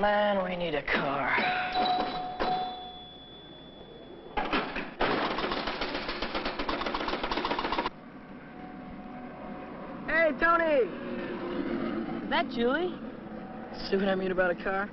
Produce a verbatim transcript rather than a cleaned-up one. Man, we need a car. Hey, Tony! Is that Julie? See what I mean about a car?